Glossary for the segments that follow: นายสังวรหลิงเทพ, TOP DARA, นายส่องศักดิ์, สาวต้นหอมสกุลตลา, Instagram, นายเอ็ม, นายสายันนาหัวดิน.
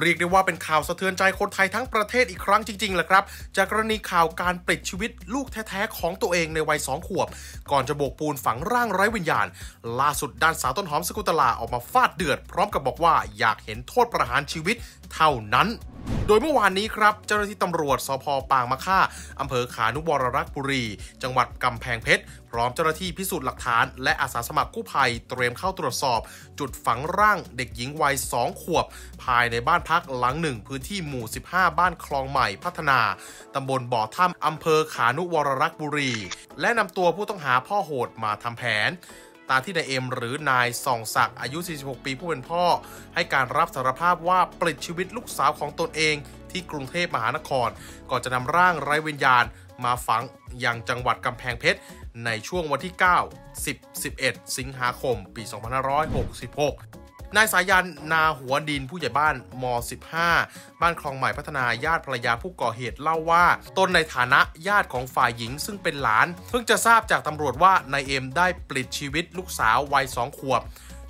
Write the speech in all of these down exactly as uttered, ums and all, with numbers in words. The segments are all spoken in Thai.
เรียกได้ว่าเป็นข่าวสะเทือนใจคนไทยทั้งประเทศอีกครั้งจริงๆแหละครับจากกรณีข่าวการปลิดชีวิตลูกแท้ๆของตัวเองในวัยสองขวบก่อนจะโบกปูนฝังร่างไร้วิญญาณล่าสุดด้านสาวต้นหอมสกุลตลาออกมาฟาดเดือดพร้อมกับบอกว่าอยากเห็นโทษประหารชีวิตเท่านั้นโดยเมื่อวานนี้ครับเจ้าหน้าที่ตำรวจสภ.ปางมะค่าอำเภอขานุวรรักษ์บุรีจังหวัดกำแพงเพชรพร้อมเจ้าหน้าที่พิสูจน์หลักฐานและอาสาสมัครกู้ภัยเตรียมเข้าตรวจสอบจุดฝังร่างเด็กหญิงวัยสองขวบภายในบ้านพักหลังหนึ่งพื้นที่หมู่สิบห้าบ้านคลองใหม่พัฒนาตำบลบ่อถ้ำอำเภอขานุวรรักษ์บุรีและนำตัวผู้ต้องหาพ่อโหดมาทำแผนตามที่นายเอ็มหรือนายส่องศักดิ์อายุสี่สิบหกปีผู้เป็นพ่อให้การรับสารภาพว่าปลิดชีวิตลูกสาวของตนเองที่กรุงเทพมหานครก่อนจะนำร่างไร้วิญญาณมาฝังยังจังหวัดกำแพงเพชรในช่วงวันที่เก้า สิบ สิบเอ็ดสิงหาคมปีสองพันห้าร้อยหกสิบหกนายสายันนาหัวดินผู้ใหญ่บ้านม.สิบห้าบ้านคลองใหม่พัฒนาญาติภรรยาผู้ก่อเหตุเล่าว่าตนในฐานะญาติของฝ่ายหญิงซึ่งเป็นหลานเพิ่งจะทราบจากตำรวจว่านายเอ็มได้ปลิดชีวิตลูกสาววัยสองขวบ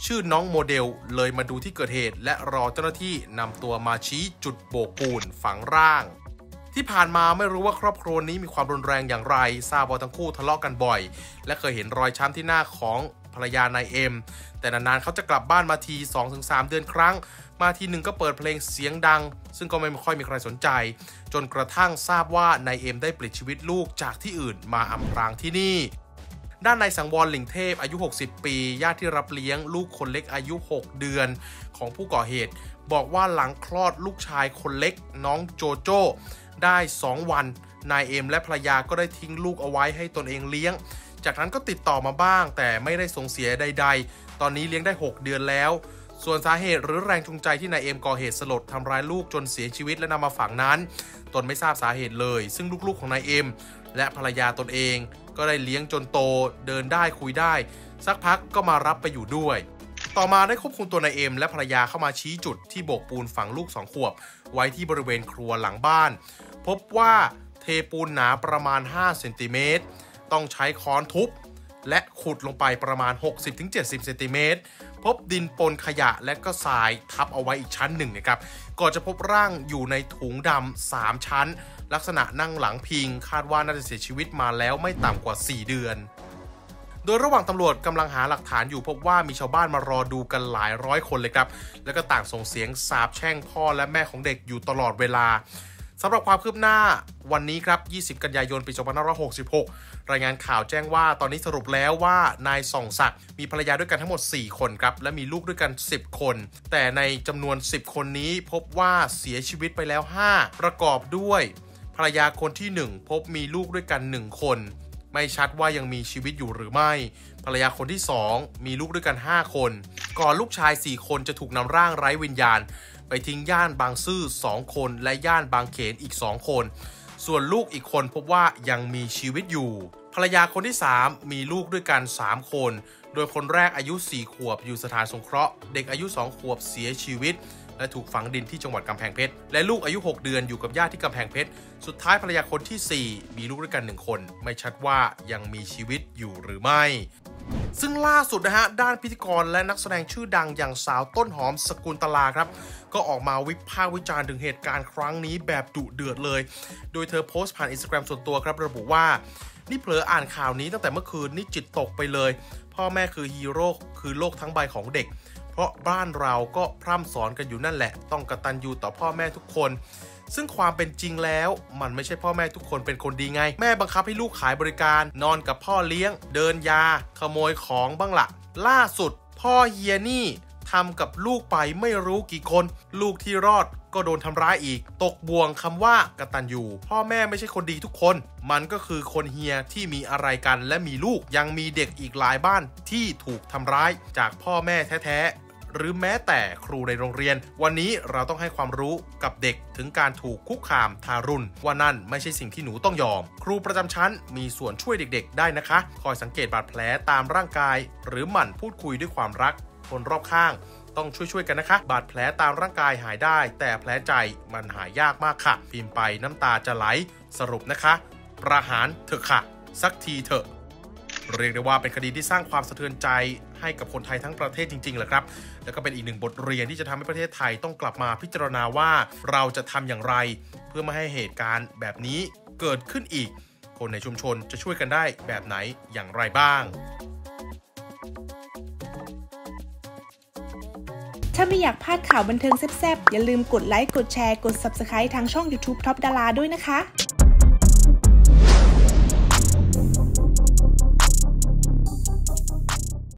ชื่อน้องโมเดลเลยมาดูที่เกิดเหตุและรอเจ้าหน้าที่นำตัวมาชี้จุดโบกปูนฝังร่างที่ผ่านมาไม่รู้ว่าครอบครัวนี้มีความรุนแรงอย่างไรทราบว่าทั้งคู่ทะเลาะกันบ่อยและเคยเห็นรอยช้ำที่หน้าของภรรยานายเอ็มแต่นานๆเขาจะกลับบ้านมาที สองถึงสาม เดือนครั้งมาทีหนึ่งก็เปิดเพลงเสียงดังซึ่งก็ไม่ค่อยมีใครสนใจจนกระทั่งทราบว่านายเอ็มได้ปลิดชีวิตลูกจากที่อื่นมาอำพรางที่นี่ด้านนายสังวรหลิงเทพอายุหกสิบปีญาติที่รับเลี้ยงลูกคนเล็กอายุหกเดือนของผู้ก่อเหตุบอกว่าหลังคลอดลูกชายคนเล็กน้องโจโจ้ได้สองวันนายเอ็มและภรรยาก็ได้ทิ้งลูกเอาไว้ให้ตนเองเลี้ยงจากนั้นก็ติดต่อมาบ้างแต่ไม่ได้ส่งเสียใดๆตอนนี้เลี้ยงได้หกเดือนแล้วส่วนสาเหตุหรือแรงจูงใจที่นายเอ็มก่อเหตุสลดทำร้ายลูกจนเสียชีวิตและนำมาฝังนั้นตนไม่ทราบสาเหตุเลยซึ่งลูกๆของนายเอ็มและภรรยาตนเองก็ได้เลี้ยงจนโตเดินได้คุยได้สักพักก็มารับไปอยู่ด้วยต่อมาได้ควบคุมตัวนายเอ็มและภรรยาเข้ามาชี้จุดที่โบกปูนฝังลูกสองขวบไว้ที่บริเวณครัวหลังบ้านพบว่าเทปูนหนาประมาณห้าเซนติเมตรต้องใช้ค้อนทุบและขุดลงไปประมาณ หกสิบถึงเจ็ดสิบ เซนติเมตรพบดินปนขยะและก็ทรายทับเอาไว้อีกชั้นหนึ่งนะครับก่อนจะพบร่างอยู่ในถุงดำสามชั้นลักษณะนั่งหลังพิงคาดว่าน่าจะเสียชีวิตมาแล้วไม่ต่ำกว่าสี่เดือนโดยระหว่างตำรวจกำลังหาหลักฐานอยู่พบว่ามีชาวบ้านมารอดูกันหลายร้อยคนเลยครับแล้วก็ต่างส่งเสียงสาปแช่งพ่อและแม่ของเด็กอยู่ตลอดเวลาสำหรับความคืบหน้าวันนี้ครับยี่สิบกันยายนปีสองพันห้าร้อยหกสิบหกรายงานข่าวแจ้งว่าตอนนี้สรุปแล้วว่านายส่องศักดิ์มีภรรยาด้วยกันทั้งหมดสี่คนครับและมีลูกด้วยกันสิบคนแต่ในจำนวนสิบคนนี้พบว่าเสียชีวิตไปแล้วห้าประกอบด้วยภรรยาคนที่หนึ่งพบมีลูกด้วยกันหนึ่งคนไม่ชัดว่ายังมีชีวิตอยู่หรือไม่ภรรยาคนที่สองมีลูกด้วยกันห้าคนก่อนลูกชายสี่คนจะถูกนำร่างไร้วิญญาณไปทิ้งย่านบางซื่อสองคนและย่านบางเขนอีกสองคนส่วนลูกอีกคนพบว่ายังมีชีวิตอยู่ภรรยาคนที่สามมีลูกด้วยกันสามคนโดยคนแรกอายุสี่ขวบอยู่สถานสงเคราะห์เด็กอายุสองขวบเสียชีวิตและถูกฝังดินที่จังหวัดกำแพงเพชรและลูกอายุหกเดือนอยู่กับญาติที่กำแพงเพชรสุดท้ายภรรยาคนที่สี่มีลูกด้วยกันหนึ่งคนไม่ชัดว่ายังมีชีวิตอยู่หรือไม่ซึ่งล่าสุดนะฮะด้านพิธีกรและนักแสดงชื่อดังอย่างสาวต้นหอมสกุลตลาครับก็ออกมาวิพากษ์วิจารณ์ถึงเหตุการณ์ครั้งนี้แบบดุเดือดเลยโดยเธอโพสต์ผ่าน Instagram ส่วนตัวครับระบุว่านี่เผลออ่านข่าวนี้ตั้งแต่เมื่อคืนนี่จิตตกไปเลยพ่อแม่คือฮีโร่คือโลกทั้งใบของเด็กเพราะบ้านเราก็พร่ำสอนกันอยู่นั่นแหละต้องกตัญญูต่อพ่อแม่ทุกคนซึ่งความเป็นจริงแล้วมันไม่ใช่พ่อแม่ทุกคนเป็นคนดีไงแม่บังคับให้ลูกขายบริการนอนกับพ่อเลี้ยงเดินยาขโมยของบ้างละล่าสุดพ่อเฮียนี่ทำกับลูกไปไม่รู้กี่คนลูกที่รอดก็โดนทำร้ายอีกตกบ่วงคำว่ากตัญญูพ่อแม่ไม่ใช่คนดีทุกคนมันก็คือคนเฮียที่มีอะไรกันและมีลูกยังมีเด็กอีกหลายบ้านที่ถูกทำร้ายจากพ่อแม่แท้ๆหรือแม้แต่ครูในโรงเรียนวันนี้เราต้องให้ความรู้กับเด็กถึงการถูกคุกคามทารุณว่านั่นไม่ใช่สิ่งที่หนูต้องยอมครูประจำชั้นมีส่วนช่วยเด็กๆได้นะคะคอยสังเกตบาดแผลตามร่างกายหรือหมั่นพูดคุยด้วยความรักคนรอบข้างต้องช่วยๆกันนะคะบาดแผลตามร่างกายหายได้แต่แผลใจมันหายยากมากค่ะพิมพ์ไปน้ำตาจะไหลสรุปนะคะประหารเถอะค่ะสักทีเถอะเรียกได้ว่าเป็นคดีที่สร้างความสะเทือนใจ ให้กับคนไทยทั้งประเทศจริงๆแหละครับแล้วก็เป็นอีกหนึ่งบทเรียนที่จะทำให้ประเทศไทยต้องกลับมาพิจารณาว่าเราจะทำอย่างไรเพื่อไม่ให้เหตุการณ์แบบนี้เกิดขึ้นอีกคนในชุมชนจะช่วยกันได้แบบไหนอย่างไรบ้างถ้าไม่อยากพลาดข่าวบันเทิงแซ่บๆอย่าลืมกดไลค์กดแชร์กด ซับสไครบ์ ทางช่อง ยูทูบ ท็อปดาราด้วยนะคะ